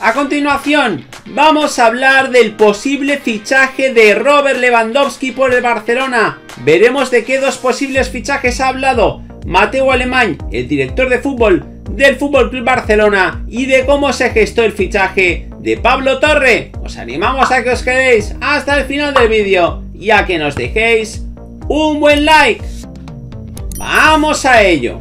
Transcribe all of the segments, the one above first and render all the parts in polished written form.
A continuación, vamos a hablar del posible fichaje de Robert Lewandowski por el Barcelona. Veremos de qué dos posibles fichajes ha hablado Mateu Alemany, el director de fútbol del FC Barcelona, y de cómo se gestó el fichaje de Pablo Torre. Os animamos a que os quedéis hasta el final del vídeo y a que nos dejéis un buen like. ¡Vamos a ello!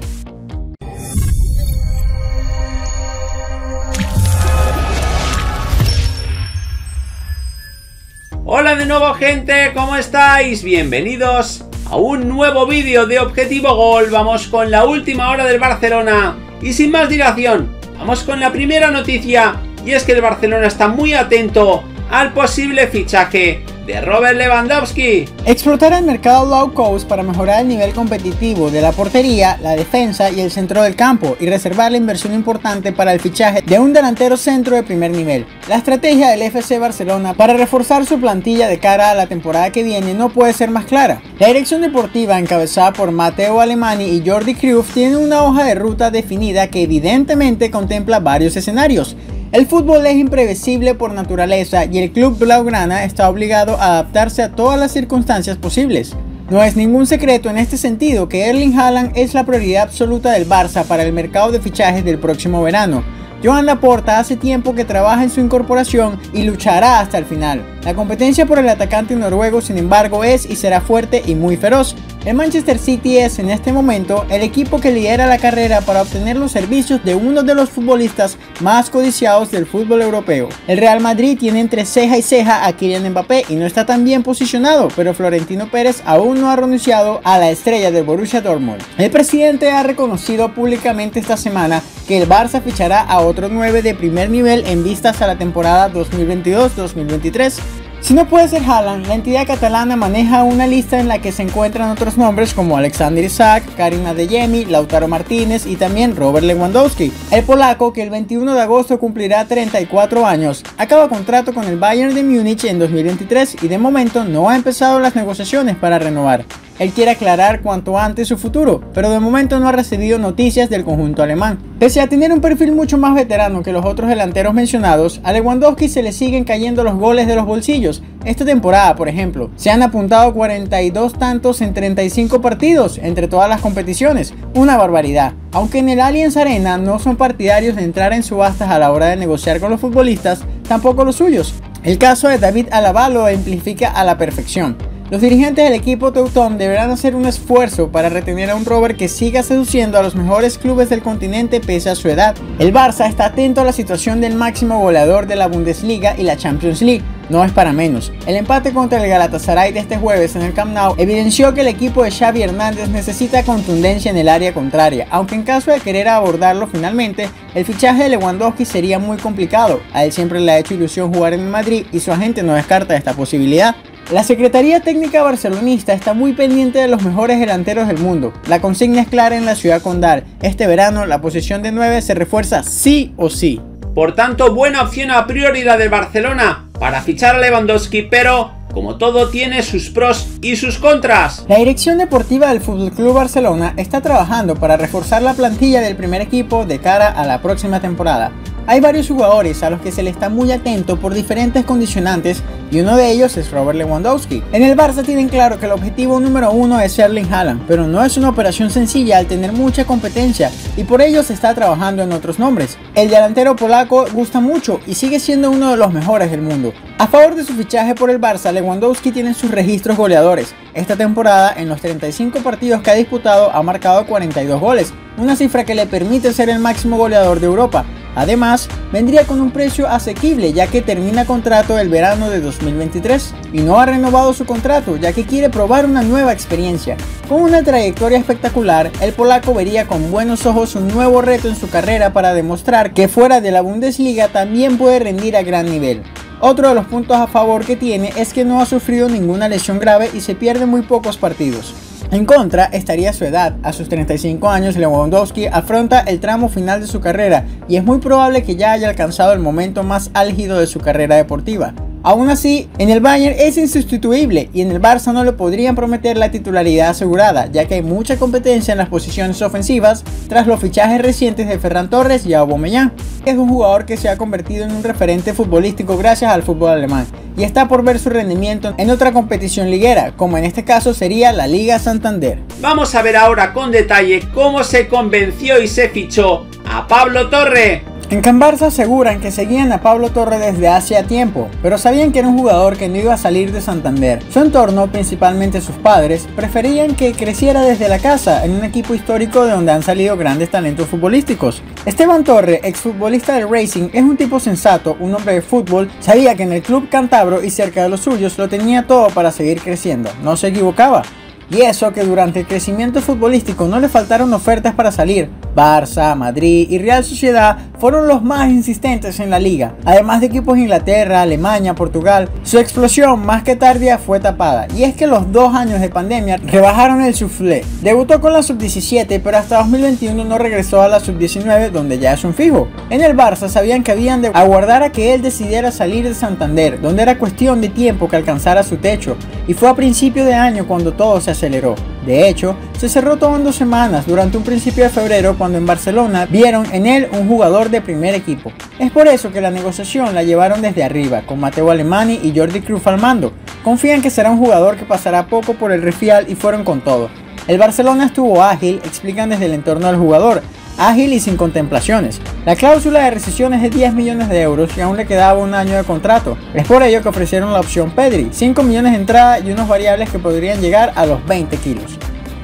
Hola de nuevo, gente, ¿cómo estáis? Bienvenidos a un nuevo vídeo de Objetivo Gol. Vamos con la última hora del Barcelona y sin más dilación, vamos con la primera noticia, y es que el Barcelona está muy atento al posible fichaje de Robert Lewandowski. Explotar el mercado low cost para mejorar el nivel competitivo de la portería, la defensa y el centro del campo, y reservar la inversión importante para el fichaje de un delantero centro de primer nivel. La estrategia del FC Barcelona para reforzar su plantilla de cara a la temporada que viene no puede ser más clara. La dirección deportiva, encabezada por Mateu Alemany y Jordi Cruyff, tiene una hoja de ruta definida que evidentemente contempla varios escenarios. El fútbol es imprevisible por naturaleza y el club blaugrana está obligado a adaptarse a todas las circunstancias posibles. No es ningún secreto en este sentido que Erling Haaland es la prioridad absoluta del Barça para el mercado de fichajes del próximo verano. Joan Laporta hace tiempo que trabaja en su incorporación y luchará hasta el final. La competencia por el atacante noruego, sin embargo, es y será fuerte y muy feroz. El Manchester City es en este momento el equipo que lidera la carrera para obtener los servicios de uno de los futbolistas más codiciados del fútbol europeo. El Real Madrid tiene entre ceja y ceja a Kylian Mbappé y no está tan bien posicionado, pero Florentino Pérez aún no ha renunciado a la estrella del Borussia Dortmund. El presidente ha reconocido públicamente esta semana que el Barça fichará a otro 9 de primer nivel en vistas a la temporada 2022-2023. Si no puede ser Haaland, la entidad catalana maneja una lista en la que se encuentran otros nombres como Alexander Isak, Karim Adeyemi, Lautaro Martínez y también Robert Lewandowski. El polaco, que el 21 de agosto cumplirá 34 años, acaba contrato con el Bayern de Múnich en 2023 y de momento no ha empezado las negociaciones para renovar. Él quiere aclarar cuanto antes su futuro, pero de momento no ha recibido noticias del conjunto alemán. Pese a tener un perfil mucho más veterano que los otros delanteros mencionados, a Lewandowski se le siguen cayendo los goles de los bolsillos. Esta temporada, por ejemplo, se han apuntado 42 tantos en 35 partidos entre todas las competiciones, una barbaridad. Aunque en el Allianz Arena no son partidarios de entrar en subastas a la hora de negociar con los futbolistas, tampoco los suyos. El caso de David Alaba lo ejemplifica a la perfección. Los dirigentes del equipo teutón deberán hacer un esfuerzo para retener a un Robert que siga seduciendo a los mejores clubes del continente pese a su edad. El Barça está atento a la situación del máximo goleador de la Bundesliga y la Champions League. No es para menos. El empate contra el Galatasaray de este jueves en el Camp Nou evidenció que el equipo de Xavi Hernández necesita contundencia en el área contraria, aunque en caso de querer abordarlo finalmente, el fichaje de Lewandowski sería muy complicado. A él siempre le ha hecho ilusión jugar en Madrid y su agente no descarta esta posibilidad. La Secretaría Técnica Barcelonista está muy pendiente de los mejores delanteros del mundo. La consigna es clara en la Ciudad Condal. Este verano la posición de 9 se refuerza sí o sí. Por tanto, buena opción a prioridad del Barcelona para fichar a Lewandowski, pero como todo tiene sus pros y sus contras. La dirección deportiva del FC Barcelona está trabajando para reforzar la plantilla del primer equipo de cara a la próxima temporada. Hay varios jugadores a los que se le está muy atento por diferentes condicionantes y uno de ellos es Robert Lewandowski. En el Barça tienen claro que el objetivo número uno es Erling Haaland, pero no es una operación sencilla al tener mucha competencia y por ello se está trabajando en otros nombres. El delantero polaco gusta mucho y sigue siendo uno de los mejores del mundo. A favor de su fichaje por el Barça, Lewandowski tiene sus registros goleadores. Esta temporada, en los 35 partidos que ha disputado, ha marcado 42 goles, una cifra que le permite ser el máximo goleador de Europa. Además, vendría con un precio asequible, ya que termina contrato el verano de 2023 y no ha renovado su contrato, ya que quiere probar una nueva experiencia. Con una trayectoria espectacular, el polaco vería con buenos ojos un nuevo reto en su carrera para demostrar que fuera de la Bundesliga también puede rendir a gran nivel. Otro de los puntos a favor que tiene es que no ha sufrido ninguna lesión grave y se pierde muy pocos partidos. En contra estaría su edad. A sus 35 años, Lewandowski afronta el tramo final de su carrera y es muy probable que ya haya alcanzado el momento más álgido de su carrera deportiva. Aún así, en el Bayern es insustituible y en el Barça no le podrían prometer la titularidad asegurada, ya que hay mucha competencia en las posiciones ofensivas tras los fichajes recientes de Ferran Torres y Aubameyang, que es un jugador que se ha convertido en un referente futbolístico gracias al fútbol alemán, y está por ver su rendimiento en otra competición liguera, como en este caso sería la Liga Santander. Vamos a ver ahora con detalle cómo se convenció y se fichó a Pablo Torre. En Can Barça aseguran que seguían a Pablo Torre desde hacía tiempo, pero sabían que era un jugador que no iba a salir de Santander. Su entorno, principalmente sus padres, preferían que creciera desde la casa en un equipo histórico de donde han salido grandes talentos futbolísticos. Esteban Torre, exfutbolista del Racing, es un tipo sensato, un hombre de fútbol, sabía que en el club cantabro y cerca de los suyos lo tenía todo para seguir creciendo, no se equivocaba. Y eso que durante el crecimiento futbolístico no le faltaron ofertas para salir. Barça, Madrid y Real Sociedad fueron los más insistentes en la liga, además de equipos de Inglaterra, Alemania, Portugal. Su explosión, más que tardía, fue tapada, y es que los 2 años de pandemia rebajaron el soufflé. Debutó con la sub-17, pero hasta 2021 no regresó a la sub-19, donde ya es un fijo. En el Barça sabían que habían de aguardar a que él decidiera salir de Santander, donde era cuestión de tiempo que alcanzara su techo, y fue a principio de año cuando todo se aceleró. De hecho, se cerró todo en 2 semanas durante un principio de febrero, cuando en Barcelona vieron en él un jugador de primer equipo. Es por eso que la negociación la llevaron desde arriba, con Mateu Alemany y Jordi Cruyff al mando. Confían que será un jugador que pasará poco por el refial y fueron con todo. El Barcelona estuvo ágil, explican desde el entorno del jugador, ágil y sin contemplaciones. La cláusula de rescisión es de 10 millones de euros y aún le quedaba un año de contrato. Es por ello que ofrecieron la opción Pedri, 5 millones de entrada y unos variables que podrían llegar a los 20 kilos.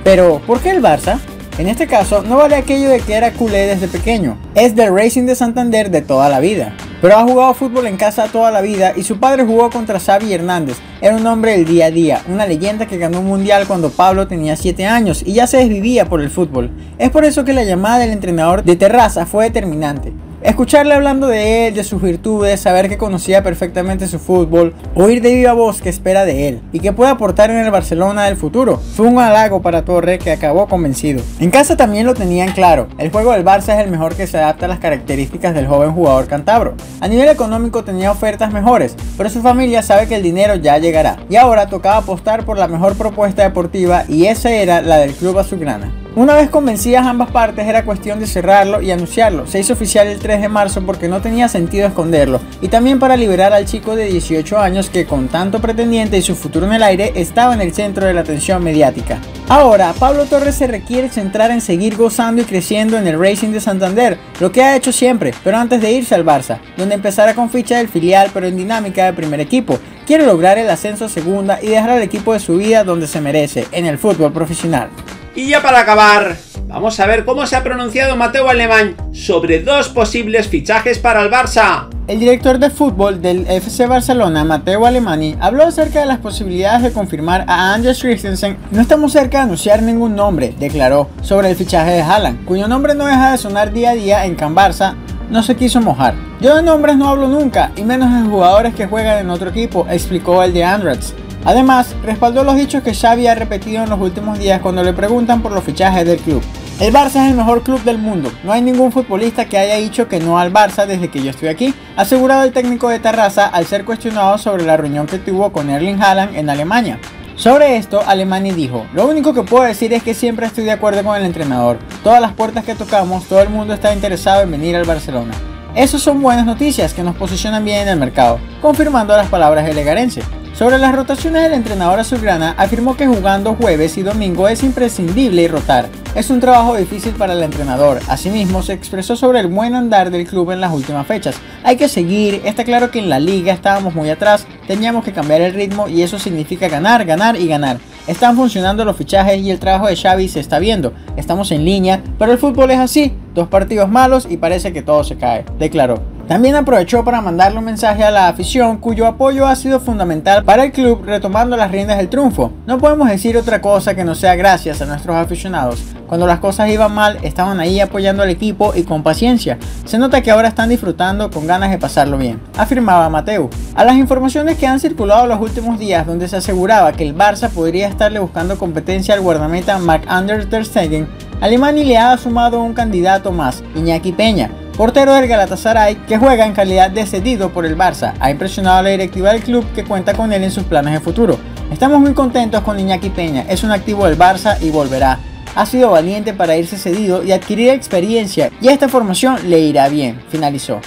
Pero, ¿por qué el Barça? En este caso, no vale aquello de que era culé desde pequeño. Es del Racing de Santander de toda la vida. Pero ha jugado fútbol en casa toda la vida y su padre jugó contra Xavi Hernández. Era un hombre del día a día, una leyenda que ganó un mundial cuando Pablo tenía 7 años y ya se desvivía por el fútbol. Es por eso que la llamada del entrenador de Terraza fue determinante. Escucharle hablando de él, de sus virtudes, saber que conocía perfectamente su fútbol, oír de viva voz que espera de él y que puede aportar en el Barcelona del futuro, fue un halago para Torre, que acabó convencido. En casa también lo tenían claro, el juego del Barça es el mejor que se adapta a las características del joven jugador cantabro. A nivel económico tenía ofertas mejores, pero su familia sabe que el dinero ya llegará y ahora tocaba apostar por la mejor propuesta deportiva, y esa era la del club azulgrana. Una vez convencidas ambas partes, era cuestión de cerrarlo y anunciarlo. Se hizo oficial el 3 de marzo porque no tenía sentido esconderlo, y también para liberar al chico de 18 años que, con tanto pretendiente y su futuro en el aire, estaba en el centro de la atención mediática. Ahora, Pablo Torres se requiere centrar en seguir gozando y creciendo en el Racing de Santander, lo que ha hecho siempre, pero antes de irse al Barça, donde empezará con ficha del filial pero en dinámica de primer equipo. Quiere lograr el ascenso a segunda y dejar al equipo de su vida donde se merece, en el fútbol profesional. Y ya para acabar, vamos a ver cómo se ha pronunciado Mateu Alemany sobre 2 posibles fichajes para el Barça. El director de fútbol del FC Barcelona, Mateu Alemany, habló acerca de las posibilidades de confirmar a Andreas Christensen. No estamos cerca de anunciar ningún nombre, declaró, sobre el fichaje de Haaland, cuyo nombre no deja de sonar día a día en Can Barça. No se quiso mojar. Yo de nombres no hablo nunca, y menos de jugadores que juegan en otro equipo, explicó el de Andratx. Además, respaldó los dichos que Xavi ha repetido en los últimos días cuando le preguntan por los fichajes del club. El Barça es el mejor club del mundo, no hay ningún futbolista que haya dicho que no al Barça desde que yo estoy aquí, asegurado el técnico de Terraza al ser cuestionado sobre la reunión que tuvo con Erling Haaland en Alemania. Sobre esto, Alemany dijo: lo único que puedo decir es que siempre estoy de acuerdo con el entrenador, todas las puertas que tocamos, todo el mundo está interesado en venir al Barcelona. Esas son buenas noticias que nos posicionan bien en el mercado, confirmando las palabras del legarense. Sobre las rotaciones, el entrenador azulgrana afirmó que jugando jueves y domingo es imprescindible rotar. Es un trabajo difícil para el entrenador. Asimismo, se expresó sobre el buen andar del club en las últimas fechas. Hay que seguir, está claro que en la liga estábamos muy atrás, teníamos que cambiar el ritmo y eso significa ganar, ganar y ganar. Están funcionando los fichajes y el trabajo de Xavi se está viendo. Estamos en línea, pero el fútbol es así, 2 partidos malos y parece que todo se cae, declaró. También aprovechó para mandarle un mensaje a la afición, cuyo apoyo ha sido fundamental para el club retomando las riendas del triunfo. No podemos decir otra cosa que no sea gracias a nuestros aficionados. Cuando las cosas iban mal, estaban ahí apoyando al equipo y con paciencia. Se nota que ahora están disfrutando con ganas de pasarlo bien, afirmaba Mateu. A las informaciones que han circulado los últimos días, donde se aseguraba que el Barça podría estarle buscando competencia al guardameta Marc-André ter Stegen, Alemany le ha sumado un candidato más, Iñaki Peña, portero del Galatasaray que juega en calidad de cedido por el Barça, ha impresionado a la directiva del club que cuenta con él en sus planes de futuro. Estamos muy contentos con Iñaki Peña, es un activo del Barça y volverá. Ha sido valiente para irse cedido y adquirir experiencia y a esta formación le irá bien, finalizó.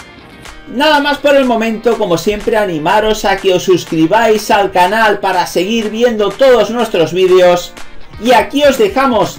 Nada más por el momento, como siempre animaros a que os suscribáis al canal para seguir viendo todos nuestros vídeos. Y aquí os dejamos